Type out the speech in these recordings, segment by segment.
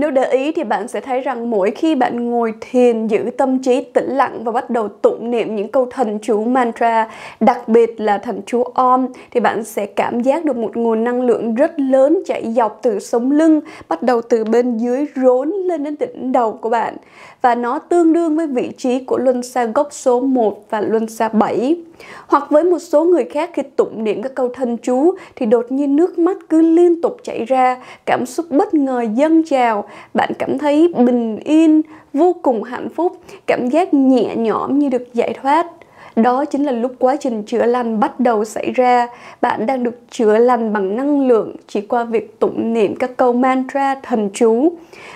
Nếu để ý thì bạn sẽ thấy rằng mỗi khi bạn ngồi thiền, giữ tâm trí tĩnh lặng và bắt đầu tụng niệm những câu thần chú mantra, đặc biệt là thần chú OM, thì bạn sẽ cảm giác được một nguồn năng lượng rất lớn chạy dọc từ sống lưng, bắt đầu từ bên dưới rốn lên đến đỉnh đầu của bạn. Và nó tương đương với vị trí của luân xa gốc số 1 và luân xa 7. Hoặc với một số người khác, khi tụng niệm các câu thần chú thì đột nhiên nước mắt cứ liên tục chảy ra, cảm xúc bất ngờ dâng trào, bạn cảm thấy bình yên, vô cùng hạnh phúc, cảm giác nhẹ nhõm như được giải thoát. Đó chính là lúc quá trình chữa lành bắt đầu xảy ra. Bạn đang được chữa lành bằng năng lượng chỉ qua việc tụng niệm các câu mantra thần chú.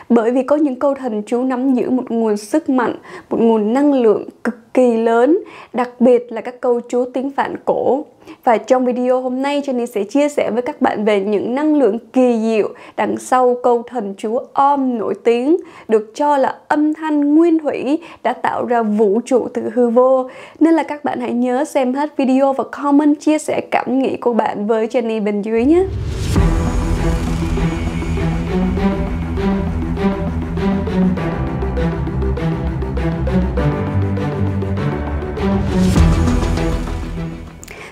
Bởi vì có những câu thần chú nắm giữ một nguồn sức mạnh, một nguồn năng lượng cực kỳ lớn, đặc biệt là các câu chú tiếng Phạn cổ. Và trong video hôm nay, Jennie sẽ chia sẻ với các bạn về những năng lượng kỳ diệu đằng sau câu thần chú OM nổi tiếng, được cho là âm thanh nguyên thủy đã tạo ra vũ trụ từ hư vô. Nên là các bạn hãy nhớ xem hết video và comment chia sẻ cảm nghĩ của bạn với Jennie bên dưới nhé.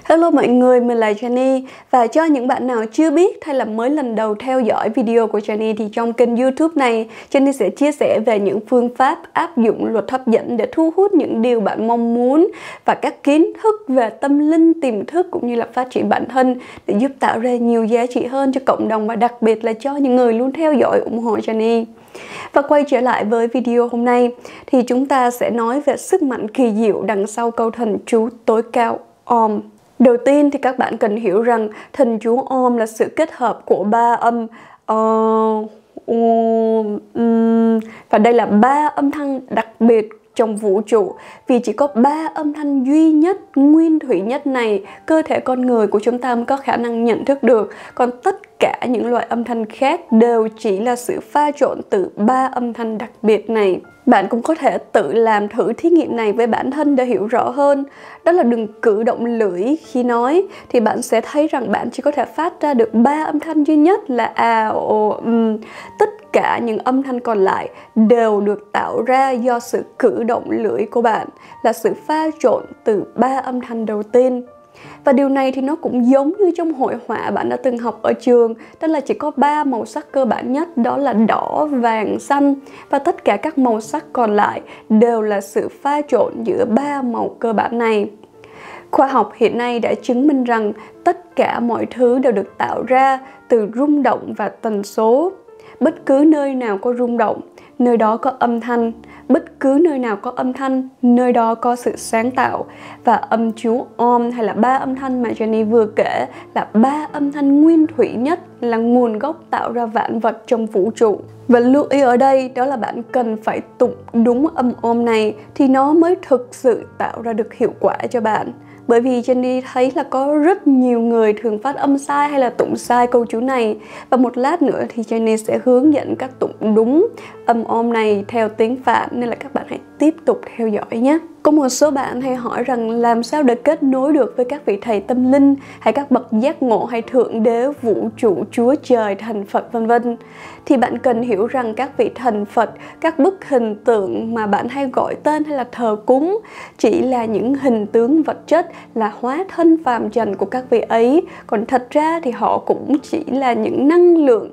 Hello mọi người, mình là Jennie. Và cho những bạn nào chưa biết hay là mới lần đầu theo dõi video của Jennie thì trong kênh YouTube này, Jennie sẽ chia sẻ về những phương pháp áp dụng luật hấp dẫn để thu hút những điều bạn mong muốn và các kiến thức về tâm linh, tiềm thức cũng như là phát triển bản thân để giúp tạo ra nhiều giá trị hơn cho cộng đồng và đặc biệt là cho những người luôn theo dõi ủng hộ Jennie. Và quay trở lại với video hôm nay thì chúng ta sẽ nói về sức mạnh kỳ diệu đằng sau câu thần chú tối cao OM. Đầu tiên thì các bạn cần hiểu rằng thần chú OM là sự kết hợp của ba âm và đây là ba âm thanh đặc biệt trong vũ trụ. Vì chỉ có ba âm thanh duy nhất, nguyên thủy nhất này, cơ thể con người của chúng ta mới có khả năng nhận thức được. Còn tất cả những loại âm thanh khác đều chỉ là sự pha trộn từ ba âm thanh đặc biệt này. Bạn cũng có thể tự làm thử thí nghiệm này với bản thân để hiểu rõ hơn. Đó là đừng cử động lưỡi khi nói, thì bạn sẽ thấy rằng bạn chỉ có thể phát ra được ba âm thanh duy nhất là a, o, Tất cả những âm thanh còn lại đều được tạo ra do sự cử động lưỡi của bạn, là sự pha trộn từ ba âm thanh đầu tiên. Và điều này thì nó cũng giống như trong hội họa bạn đã từng học ở trường, đó là chỉ có 3 màu sắc cơ bản nhất, đó là đỏ, vàng, xanh, và tất cả các màu sắc còn lại đều là sự pha trộn giữa 3 màu cơ bản này. Khoa học hiện nay đã chứng minh rằng tất cả mọi thứ đều được tạo ra từ rung động và tần số. Bất cứ nơi nào có rung động, nơi đó có âm thanh. Bất cứ nơi nào có âm thanh, nơi đó có sự sáng tạo. Và âm chú OM hay là ba âm thanh mà Jennie vừa kể là ba âm thanh nguyên thủy nhất, là nguồn gốc tạo ra vạn vật trong vũ trụ. Và lưu ý ở đây đó là bạn cần phải tụng đúng âm OM này thì nó mới thực sự tạo ra được hiệu quả cho bạn. Bởi vì Jennie thấy là có rất nhiều người thường phát âm sai hay là tụng sai câu chú này. Và một lát nữa thì Jennie sẽ hướng dẫn các tụng đúng âm OM này theo tiếng Phạn, nên là các bạn hãy tiếp tục theo dõi nhé. Có một số bạn hay hỏi rằng làm sao để kết nối được với các vị thầy tâm linh hay các bậc giác ngộ hay thượng đế, vũ trụ, chúa trời, thần Phật vân vân. Thì bạn cần hiểu rằng các vị thần Phật, các bức hình tượng mà bạn hay gọi tên hay là thờ cúng chỉ là những hình tướng vật chất, là hóa thân phàm trần của các vị ấy. Còn thật ra thì họ cũng chỉ là những năng lượng,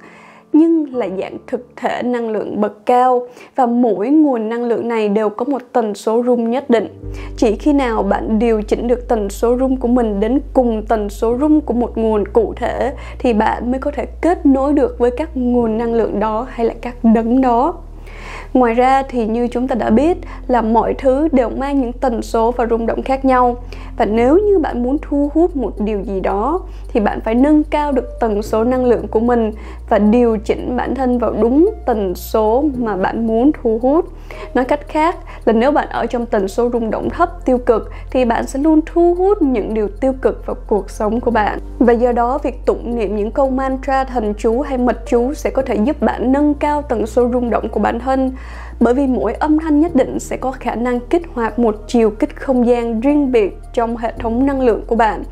nhưng là dạng thực thể năng lượng bậc cao, và mỗi nguồn năng lượng này đều có một tần số rung nhất định. Chỉ khi nào bạn điều chỉnh được tần số rung của mình đến cùng tần số rung của một nguồn cụ thể thì bạn mới có thể kết nối được với các nguồn năng lượng đó hay là các đấng đó. Ngoài ra thì như chúng ta đã biết là mọi thứ đều mang những tần số và rung động khác nhau. Và nếu như bạn muốn thu hút một điều gì đó thì bạn phải nâng cao được tần số năng lượng của mình và điều chỉnh bản thân vào đúng tần số mà bạn muốn thu hút. Nói cách khác là nếu bạn ở trong tần số rung động thấp, tiêu cực, thì bạn sẽ luôn thu hút những điều tiêu cực vào cuộc sống của bạn. Và do đó việc tụng niệm những câu mantra, thần chú hay mật chú sẽ có thể giúp bạn nâng cao tần số rung động của bản thân. Bởi vì mỗi âm thanh nhất định sẽ có khả năng kích hoạt một chiều kích không gian riêng biệt trong hệ thống năng lượng của bạn.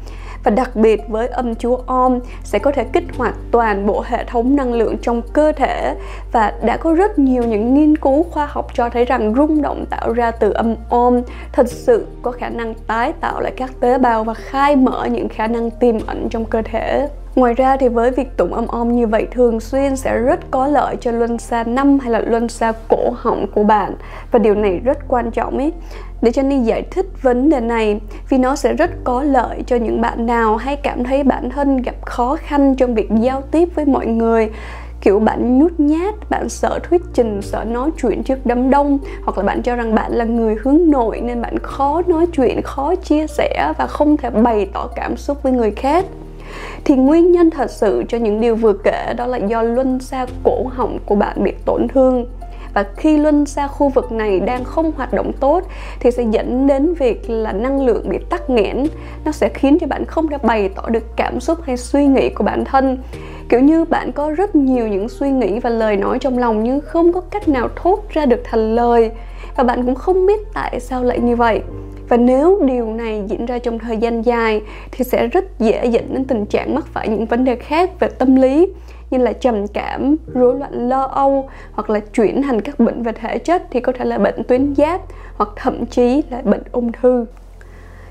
Và đặc biệt với âm chúa OM sẽ có thể kích hoạt toàn bộ hệ thống năng lượng trong cơ thể, và đã có rất nhiều những nghiên cứu khoa học cho thấy rằng rung động tạo ra từ âm OM thật sự có khả năng tái tạo lại các tế bào và khai mở những khả năng tiềm ẩn trong cơ thể. Ngoài ra thì với việc tụng âm OM như vậy thường xuyên sẽ rất có lợi cho luân xa năm hay là luân xa cổ họng của bạn. Và điều này rất quan trọng để Jennie giải thích vấn đề này, vì nó sẽ rất có lợi cho những bạn nào hay cảm thấy bản thân gặp khó khăn trong việc giao tiếp với mọi người. Kiểu bạn nhút nhát, bạn sợ thuyết trình, sợ nói chuyện trước đám đông, hoặc là bạn cho rằng bạn là người hướng nội nên bạn khó nói chuyện, khó chia sẻ và không thể bày tỏ cảm xúc với người khác. Thì nguyên nhân thật sự cho những điều vừa kể đó là do luân xa cổ họng của bạn bị tổn thương. Và khi luân xa khu vực này đang không hoạt động tốt thì sẽ dẫn đến việc là năng lượng bị tắc nghẽn. Nó sẽ khiến cho bạn không thể bày tỏ được cảm xúc hay suy nghĩ của bản thân. Kiểu như bạn có rất nhiều những suy nghĩ và lời nói trong lòng nhưng không có cách nào thốt ra được thành lời. Và bạn cũng không biết tại sao lại như vậy. Và nếu điều này diễn ra trong thời gian dài thì sẽ rất dễ dẫn đến tình trạng mắc phải những vấn đề khác về tâm lý, như là trầm cảm, rối loạn lo âu, hoặc là chuyển thành các bệnh về thể chất thì có thể là bệnh tuyến giáp hoặc thậm chí là bệnh ung thư.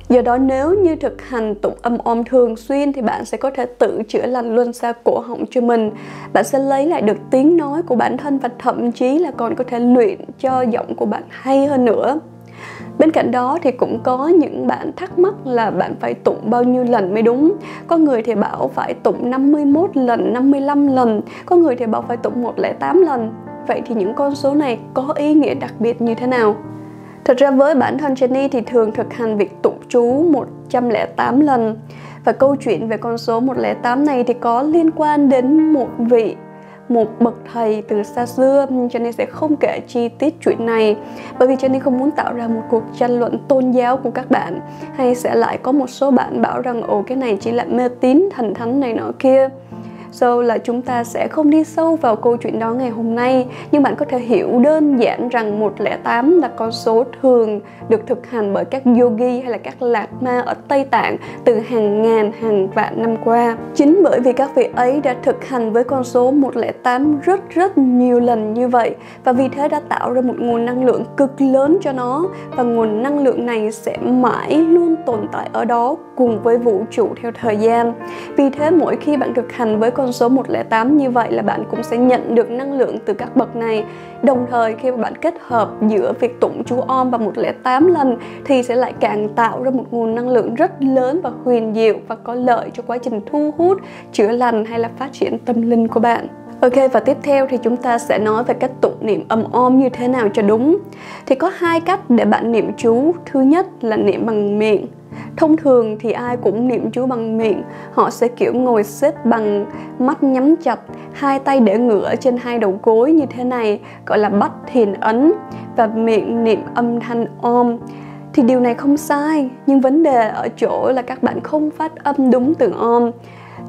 Do đó nếu như thực hành tụng âm OM thường xuyên thì bạn sẽ có thể tự chữa lành luân xa cổ họng cho mình. Bạn sẽ lấy lại được tiếng nói của bản thân và thậm chí là còn có thể luyện cho giọng của bạn hay hơn nữa. Bên cạnh đó thì cũng có những bạn thắc mắc là bạn phải tụng bao nhiêu lần mới đúng. Có người thì bảo phải tụng 51 lần, 55 lần, có người thì bảo phải tụng 108 lần. Vậy thì những con số này có ý nghĩa đặc biệt như thế nào? Thật ra với bản thân Jennie thì thường thực hành việc tụng chú 108 lần. Và câu chuyện về con số 108 này thì có liên quan đến một bậc thầy từ xa xưa, nhưng Jennie sẽ không kể chi tiết chuyện này bởi vì Jennie không muốn tạo ra một cuộc tranh luận tôn giáo của các bạn, hay sẽ lại có một số bạn bảo rằng ồ cái này chỉ là mê tín thần thánh này nọ kia. So là chúng ta sẽ không đi sâu vào câu chuyện đó ngày hôm nay, nhưng bạn có thể hiểu đơn giản rằng 108 là con số thường được thực hành bởi các yogi hay là các lạt ma ở Tây Tạng từ hàng ngàn hàng vạn năm qua. Chính bởi vì các vị ấy đã thực hành với con số 108 rất nhiều lần như vậy, và vì thế đã tạo ra một nguồn năng lượng cực lớn cho nó, và nguồn năng lượng này sẽ mãi luôn tồn tại ở đó cùng với vũ trụ theo thời gian. Vì thế mỗi khi bạn thực hành với con số 108 như vậy là bạn cũng sẽ nhận được năng lượng từ các bậc này. Đồng thời khi mà bạn kết hợp giữa việc tụng chú OM và 108 lần thì sẽ lại càng tạo ra một nguồn năng lượng rất lớn và huyền diệu, và có lợi cho quá trình thu hút, chữa lành hay là phát triển tâm linh của bạn. Ok, và tiếp theo thì chúng ta sẽ nói về cách tụng niệm âm OM như thế nào cho đúng. Thì có hai cách để bạn niệm chú. Thứ nhất là niệm bằng miệng. Thông thường thì ai cũng niệm chú bằng miệng. Họ sẽ kiểu ngồi xếp bằng, mắt nhắm chặt, hai tay để ngửa trên hai đầu gối như thế này, gọi là bắt thiền ấn, và miệng niệm âm thanh OM. Thì điều này không sai, nhưng vấn đề ở chỗ là các bạn không phát âm đúng từ OM.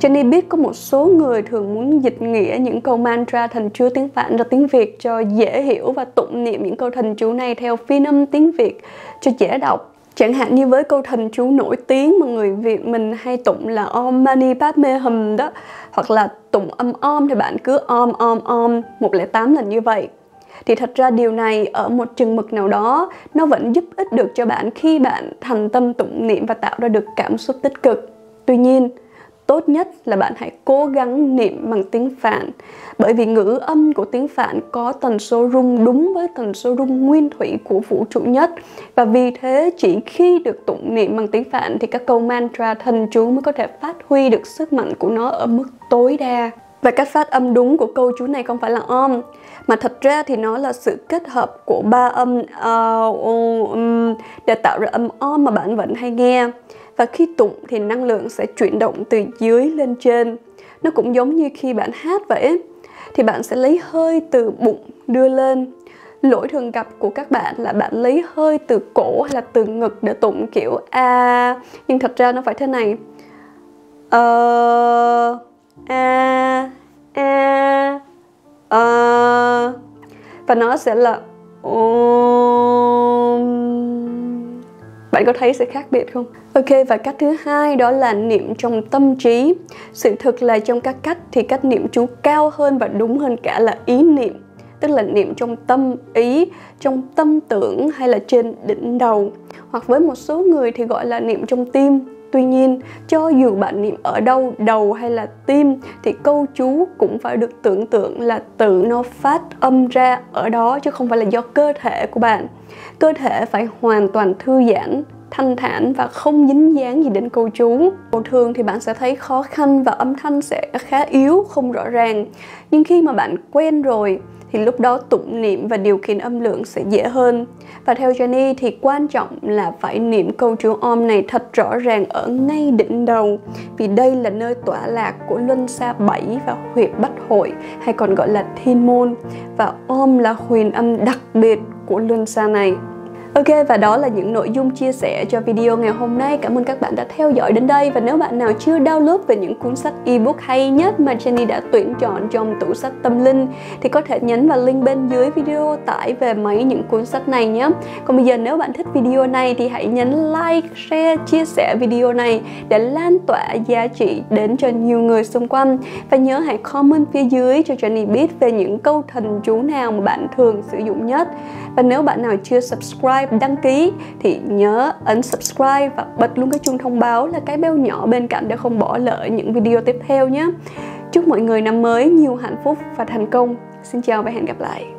Jennie biết có một số người thường muốn dịch nghĩa những câu mantra thần chú tiếng Phạn ra tiếng Việt cho dễ hiểu, và tụng niệm những câu thần chú này theo phiên âm tiếng Việt cho dễ đọc. Chẳng hạn như với câu thần chú nổi tiếng mà người Việt mình hay tụng là Om Mani Padme Hum đó, hoặc là tụng âm OM thì bạn cứ OM OM OM 108 lần như vậy. Thì thật ra điều này ở một chừng mực nào đó nó vẫn giúp ích được cho bạn khi bạn thành tâm tụng niệm và tạo ra được cảm xúc tích cực. Tuy nhiên, tốt nhất là bạn hãy cố gắng niệm bằng tiếng Phạn, bởi vì ngữ âm của tiếng Phạn có tần số rung đúng với tần số rung nguyên thủy của vũ trụ nhất, và vì thế chỉ khi được tụng niệm bằng tiếng Phạn thì các câu mantra thần chú mới có thể phát huy được sức mạnh của nó ở mức tối đa. Và cách phát âm đúng của câu chú này không phải là OM, mà thật ra thì nó là sự kết hợp của ba âm để tạo ra âm OM mà bạn vẫn hay nghe. Và khi tụng thì năng lượng sẽ chuyển động từ dưới lên trên. Nó cũng giống như khi bạn hát vậy, thì bạn sẽ lấy hơi từ bụng đưa lên. Lỗi thường gặp của các bạn là bạn lấy hơi từ cổ hay là từ ngực để tụng kiểu a, nhưng thật ra nó phải thế này. Và nó sẽ là Bạn có thấy sự khác biệt không? Ok, và cách thứ hai đó là niệm trong tâm trí. Sự thực là trong các cách thì cách niệm chú cao hơn và đúng hơn cả là ý niệm, tức là niệm trong tâm ý, trong tâm tưởng hay là trên đỉnh đầu. Hoặc với một số người thì gọi là niệm trong tim. Tuy nhiên, cho dù bạn niệm ở đâu, đầu hay là tim, thì câu chú cũng phải được tưởng tượng là tự nó phát âm ra ở đó, chứ không phải là do cơ thể của bạn. Cơ thể phải hoàn toàn thư giãn, thanh thản và không dính dáng gì đến câu chú. Thường thì bạn sẽ thấy khó khăn và âm thanh sẽ khá yếu, không rõ ràng. Nhưng khi mà bạn quen rồi, thì lúc đó tụng niệm và điều khiển âm lượng sẽ dễ hơn. Và theo Jennie thì quan trọng là phải niệm câu chú OM này thật rõ ràng ở ngay đỉnh đầu, vì đây là nơi tọa lạc của luân xa 7 và huyệt bách hội, hay còn gọi là thiên môn, và OM là huyền âm đặc biệt của luân xa này. Ok, và đó là những nội dung chia sẻ cho video ngày hôm nay. Cảm ơn các bạn đã theo dõi đến đây. Và nếu bạn nào chưa download về những cuốn sách ebook hay nhất mà Jennie đã tuyển chọn trong tủ sách tâm linh thì có thể nhấn vào link bên dưới video tải về mấy những cuốn sách này nhé. Còn bây giờ nếu bạn thích video này thì hãy nhấn like, share, chia sẻ video này để lan tỏa giá trị đến cho nhiều người xung quanh. Và nhớ hãy comment phía dưới cho Jennie biết về những câu thần chú nào mà bạn thường sử dụng nhất. Và nếu bạn nào chưa subscribe, đăng ký thì nhớ ấn subscribe và bật luôn cái chuông thông báo là cái bell nhỏ bên cạnh để không bỏ lỡ những video tiếp theo nhé. Chúc mọi người năm mới nhiều hạnh phúc và thành công. Xin chào và hẹn gặp lại.